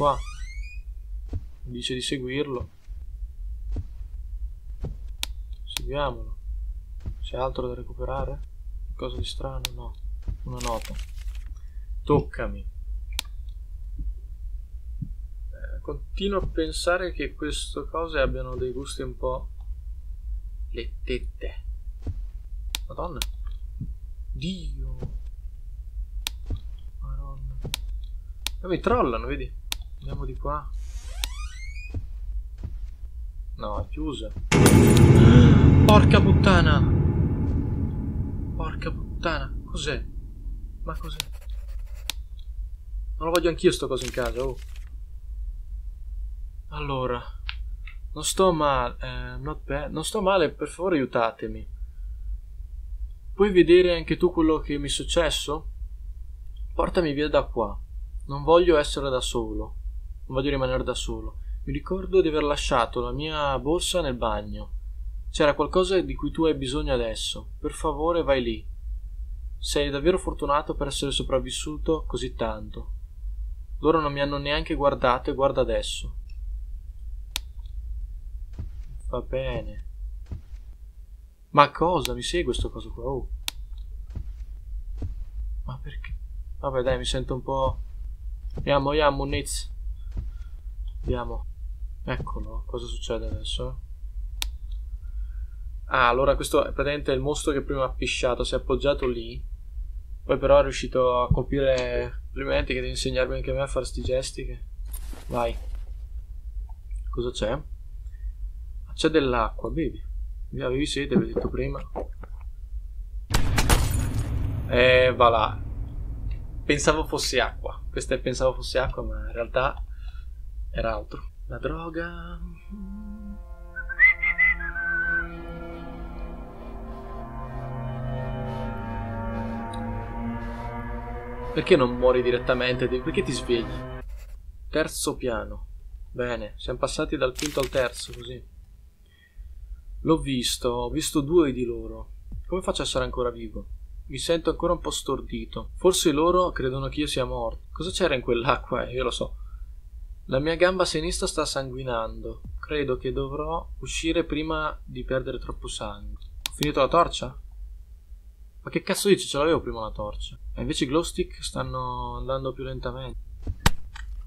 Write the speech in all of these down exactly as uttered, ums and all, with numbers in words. qua. Mi dice di seguirlo. Seguiamolo. C'è altro da recuperare? Cosa di strano? No. Una nota. Toccami. Eh, continuo a pensare che queste cose abbiano dei gusti un po'... le tette. Madonna. Dio. Madonna. Ma mi trollano, vedi? Andiamo di qua. No, è chiusa. Porca puttana. Porca puttana. Cos'è? Ma cos'è? Non lo voglio anch'io sto coso in casa, oh. Allora. Non sto male. Eh, not bad. Non sto male, per favore aiutatemi. Puoi vedere anche tu quello che mi è successo? Portami via da qua. Non voglio essere da solo. Non voglio rimanere da solo. Mi ricordo di aver lasciato la mia borsa nel bagno. C'era qualcosa di cui tu hai bisogno adesso. Per favore vai lì. Sei davvero fortunato per essere sopravvissuto così tanto. Loro non mi hanno neanche guardato e guarda adesso. Va bene. Ma cosa? Mi segue sto coso qua? Oh. Ma perché? Vabbè dai, mi sento un po'... Andiamo, andiamo, Nitz. Andiamo. Eccolo, cosa succede adesso? Ah, allora questo è praticamente il mostro che prima ha pisciato, si è appoggiato lì. Poi però è riuscito a colpire... Complimenti che devi insegnarmi anche a me a fare sti gesti che... Vai. Cosa c'è? C'è dell'acqua, bevi. Avevi sete, avevi detto prima. E va là. Pensavo fosse acqua. Questa è pensavo fosse acqua, ma in realtà... era altro. La droga. Perché non muori direttamente? Perché ti svegli? Terzo piano. Bene, siamo passati dal quinto al terzo, così. L'ho visto, ho visto due di loro. Come faccio a essere ancora vivo? Mi sento ancora un po' stordito. Forse loro credono che io sia morto. Cosa c'era in quell'acqua? Eh, io lo so. La mia gamba sinistra sta sanguinando. Credo che dovrò uscire prima di perdere troppo sangue. Ho finito la torcia? Ma che cazzo dici? Ce l'avevo prima la torcia. E invece i glow stick stanno andando più lentamente.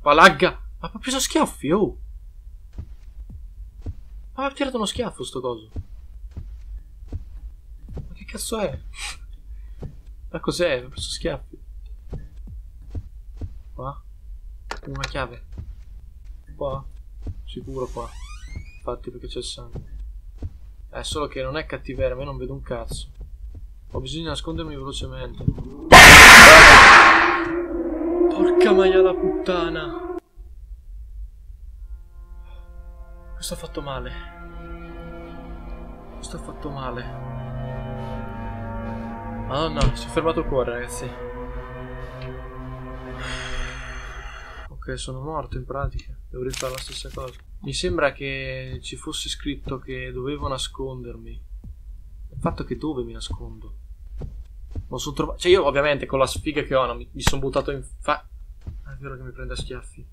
Palagga! Ma ha preso schiaffi, oh! Ma ha tirato uno schiaffo sto coso. Ma che cazzo è? Ma cos'è? Mi ha preso schiaffi. Qua? Una chiave. Qua? Sicuro qua. Infatti perché c'è il sangue. È solo che non è cattiveria, ma io non vedo un cazzo. Ho bisogno di nascondermi velocemente. Porca maiala puttana. Questo ha fatto male. Questo ha fatto male. Madonna, mi si è fermato il cuore ragazzi. Ok, sono morto in pratica. Devo rifare la stessa cosa. Mi sembra che ci fosse scritto che dovevo nascondermi. Il fatto che dove mi nascondo? Non sono trovato... Cioè io ovviamente con la sfiga che ho non mi, mi sono buttato in fa... Ah, è vero che mi prende a schiaffi.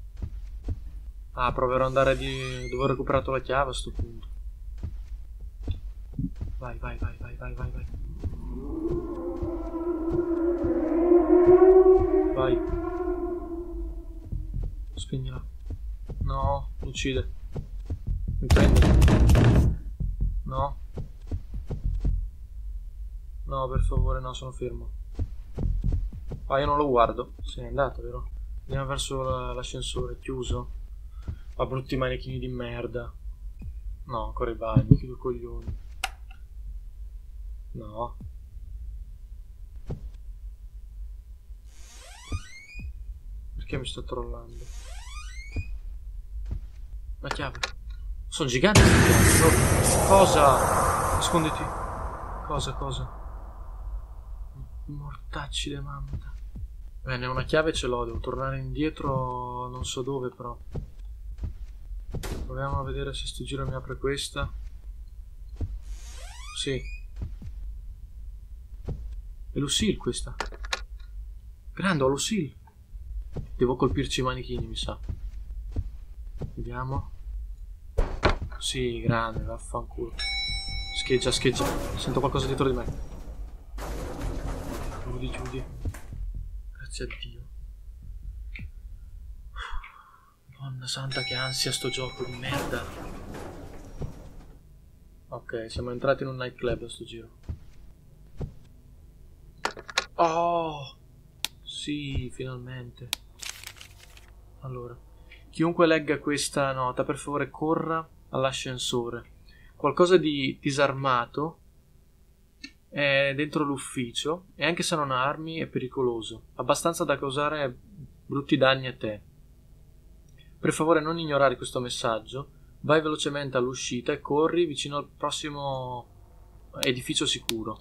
Ah, proverò ad andare di... dove ho recuperato la chiave a sto punto. Vai, vai, vai, vai, vai, vai, vai. Vai. Spegnila. No, mi uccide. Mi prende. No. No, per favore, no, sono fermo. Ah, io non lo guardo. Se n'è andato, vero? Andiamo verso l'ascensore, chiuso. Ma brutti manichini di merda. No, ancora i bagni, chiudo i coglioni. No. Perché mi sto trollando? La chiave. Sono gigante. Sono... Cosa? Nasconditi. Cosa, cosa? Mortacci de mamma. Bene, una chiave ce l'ho. Devo tornare indietro. Non so dove, però. Proviamo a vedere se sto giro mi apre questa. Sì. È Lucille questa. Grande, ho Lucille. Devo colpirci i manichini, mi sa. Vediamo. Sì, grande, vaffanculo. Scheggia, scheggia. Sento qualcosa dietro di me. Giudi, giudi. Grazie a Dio. Madonna santa, che ansia sto gioco di merda. Ok, siamo entrati in un nightclub a sto giro. Oh! Sì, finalmente. Allora, chiunque legga questa nota, per favore corra all'ascensore. Qualcosa di disarmato è dentro l'ufficio e anche se non ha armi è pericoloso, abbastanza da causare brutti danni a te. Per favore non ignorare questo messaggio, vai velocemente all'uscita e corri vicino al prossimo edificio sicuro.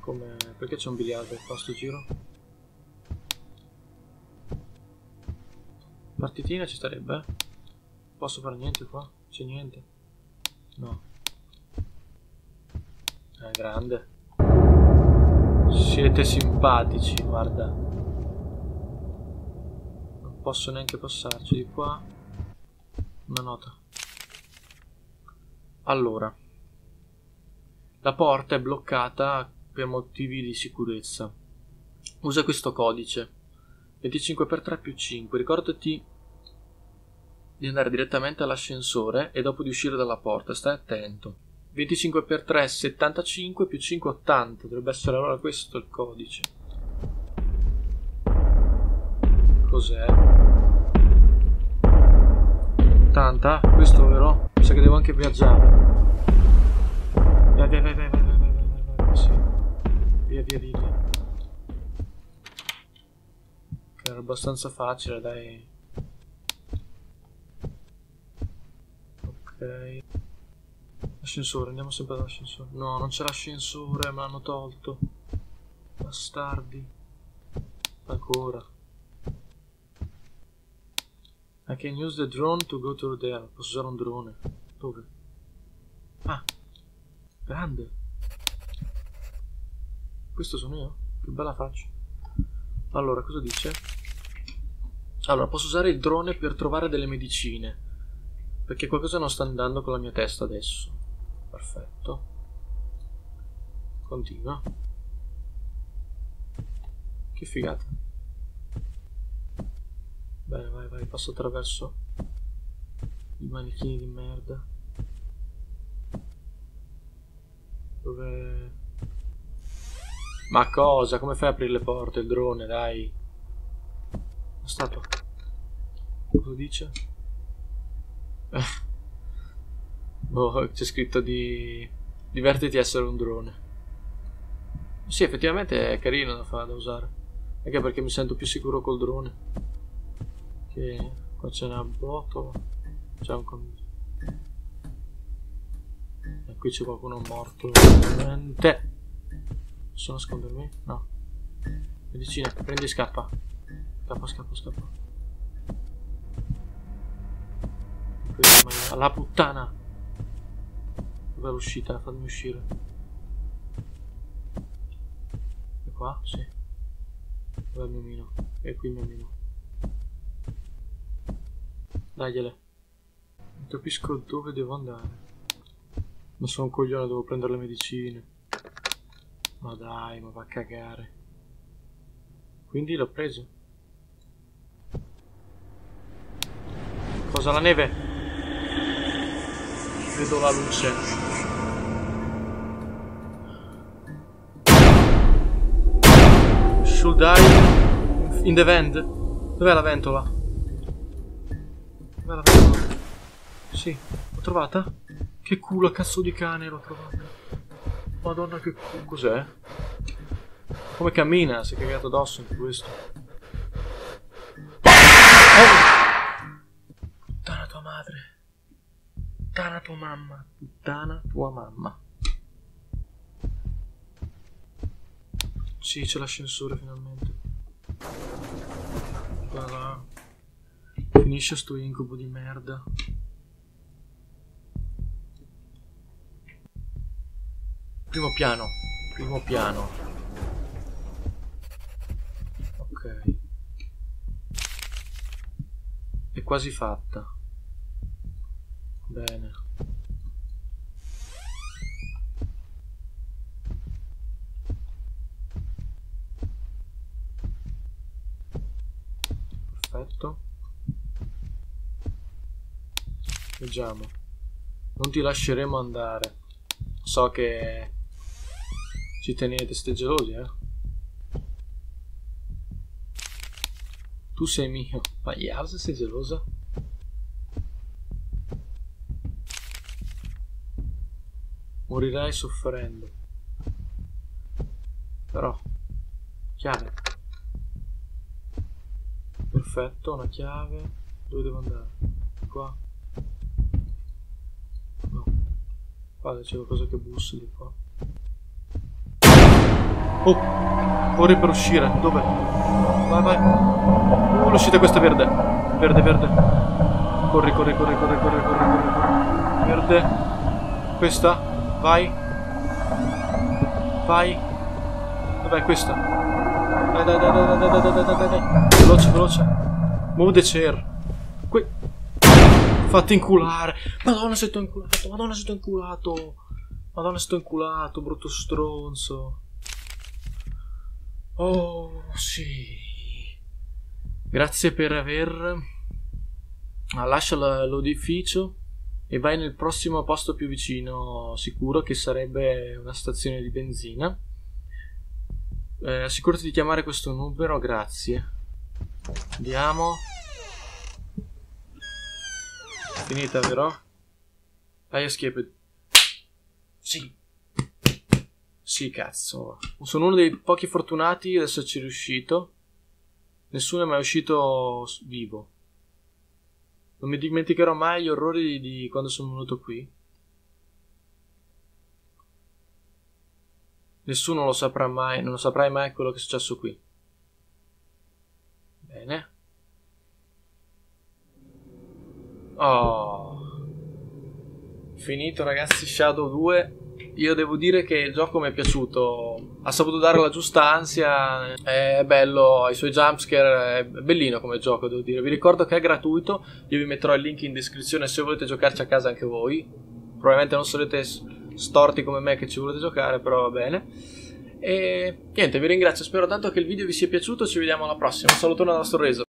Come? Perché c'è un biliardo qua sto giro? Partitina ci starebbe, eh? Posso fare niente qua? C'è niente? No. È grande. Siete simpatici, guarda. Non posso neanche passarci di qua. Una nota. Allora. La porta è bloccata per motivi di sicurezza. Usa questo codice. venticinque per tre più cinque. Ricordati di andare direttamente all'ascensore e dopo di uscire dalla porta, stai attento. venticinque per tre settantacinque più cinque ottanta, dovrebbe essere allora questo il codice. Cos'è? ottanta? Questo vero? Mi sa che devo anche viaggiare. Vai vai vai vai vai vai vai vai, sì. Via via via via. Era abbastanza facile, dai. Ok, ascensore, andiamo sempre all'ascensore. No, non c'è l'ascensore, me l'hanno tolto. Bastardi. Ancora. I can use the drone to go through there. Posso usare un drone. Dove? Ah, grande. Questo sono io? Che bella faccia. Allora, cosa dice? Allora, posso usare il drone per trovare delle medicine. Perché qualcosa non sta andando con la mia testa adesso. Perfetto. Continua. Che figata. Bene, vai, vai, passo attraverso i manichini di merda. Dove... Ma cosa? Come fai a aprire le porte, il drone, dai? La statua. Cosa dice? Boh, c'è scritto di... divertiti a essere un drone. Sì, effettivamente è carino da fare, da usare. Anche perché mi sento più sicuro col drone. Che... qua c'è una botola. C'è un coniglio. E qui c'è qualcuno morto. Niente. Posso nascondermi? No. Medicina, prendi e scappa. Scappa, scappa, scappa. Alla puttana! Dov'è l'uscita? Fammi uscire. E qua? Sì. Dov'è il mio mino? E qui il mio mino. Dagliele. Non capisco dove devo andare. Ma sono un coglione, devo prendere le medicine. Ma dai, ma va a cagare. Quindi l'ho preso. Cosa, la neve? Vedo la luce. Should die in the vent. Dov'è la ventola? Dov'è la ventola? Sì, l'ho trovata? Che culo, cazzo di cane, l'ho trovata. Madonna, che culo. Cos'è? Come cammina? Si è cagato addosso anche questo. Oh! Puttana tua madre. Puttana tua mamma, puttana tua mamma. Sì, c'è l'ascensore finalmente. Voilà. Finisce sto incubo di merda. Primo piano, primo piano. Ok. quasi fatta. Bene. Perfetto. Vediamo. Non ti lasceremo andare. So che ci tenete, siete gelosi, eh? Tu sei mio. Ma Yas, sei gelosa? Morirai soffrendo. Però chiave. Perfetto, una chiave. Dove devo andare? Qua. No. Guarda, c'è qualcosa che bussa di qua. Oh, ora è per uscire. Dov'è? Vai, vai. Oh, l'uscita questa è verde. Verde, verde. Corri, corri, corri, corri, corri, corri, corri. Verde. Questa. Vai. Vai. Dov'è questa? Dai, dai, dai, dai, dai, dai, dai, dai, dai. Veloce, veloce. Move the chair. Qui. Fatti inculare. Madonna, se t'ho inculato. Madonna, se t'ho inculato. Madonna, se t'ho inculato, brutto stronzo. Oh, sì. Grazie per aver... Ah, lascia l'edificio e vai nel prossimo posto più vicino sicuro, che sarebbe una stazione di benzina. Eh, assicurati di chiamare questo numero, grazie. Andiamo. Finita, vero? Hai escaped. Sì. Sì, cazzo. Sono uno dei pochi fortunati ad esserci riuscito. Nessuno è mai uscito vivo. Non mi dimenticherò mai gli orrori di, di quando sono venuto qui. Nessuno lo saprà mai, non lo saprai mai quello che è successo qui. Bene. Oh. Finito, ragazzi, Shadow due. Io devo dire che il gioco mi è piaciuto, ha saputo dare la giusta ansia, è bello, i suoi jumpscare, è bellino come gioco, devo dire. Vi ricordo che è gratuito, io vi metterò il link in descrizione se volete giocarci a casa anche voi. Probabilmente non sarete storti come me che ci volete giocare, però va bene. E niente, vi ringrazio, spero tanto che il video vi sia piaciuto, ci vediamo alla prossima, un salutone dalla Sorreso.